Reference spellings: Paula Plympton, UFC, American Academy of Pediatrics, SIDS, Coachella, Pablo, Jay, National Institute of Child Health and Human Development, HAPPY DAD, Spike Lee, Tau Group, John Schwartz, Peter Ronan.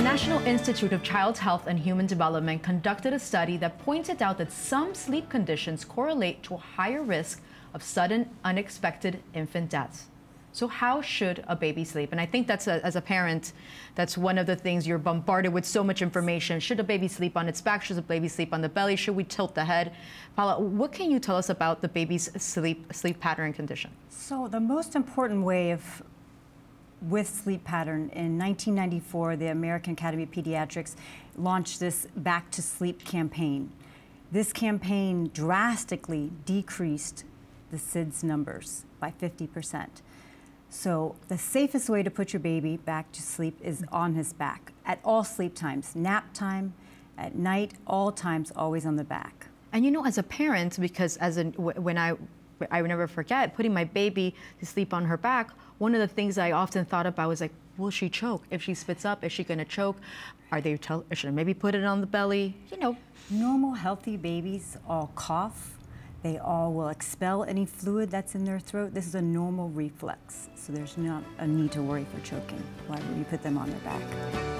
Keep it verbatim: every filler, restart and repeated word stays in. The National Institute of Child Health and Human Development conducted a study that pointed out that some sleep conditions correlate to a higher risk of sudden, unexpected infant deaths. So how should a baby sleep? And I think that's, a, as a parent, that's one of the things you're bombarded with so much information. Should a baby sleep on its back? Should a baby sleep on the belly? Should we tilt the head? Paula, what can you tell us about the baby's sleep, sleep pattern condition? So the most important way of with sleep pattern, in nineteen ninety-four, the American Academy of Pediatrics launched this Back to Sleep campaign. This campaign drastically decreased the S I D S numbers by fifty percent. So the safest way to put your baby back to sleep is on his back at all sleep times, nap time, at night, all times, always on the back. And you know, as a parent, because as a, when I, I would never forget putting my baby to sleep on her back, one of the things I often thought about was like, will she choke? If she spits up, is she gonna choke? Are they, tell, should I maybe put it on the belly? You know. Normal, healthy babies all cough. They all will expel any fluid that's in their throat. This is a normal reflex. So there's not a need to worry for choking. Why would you put them on their back?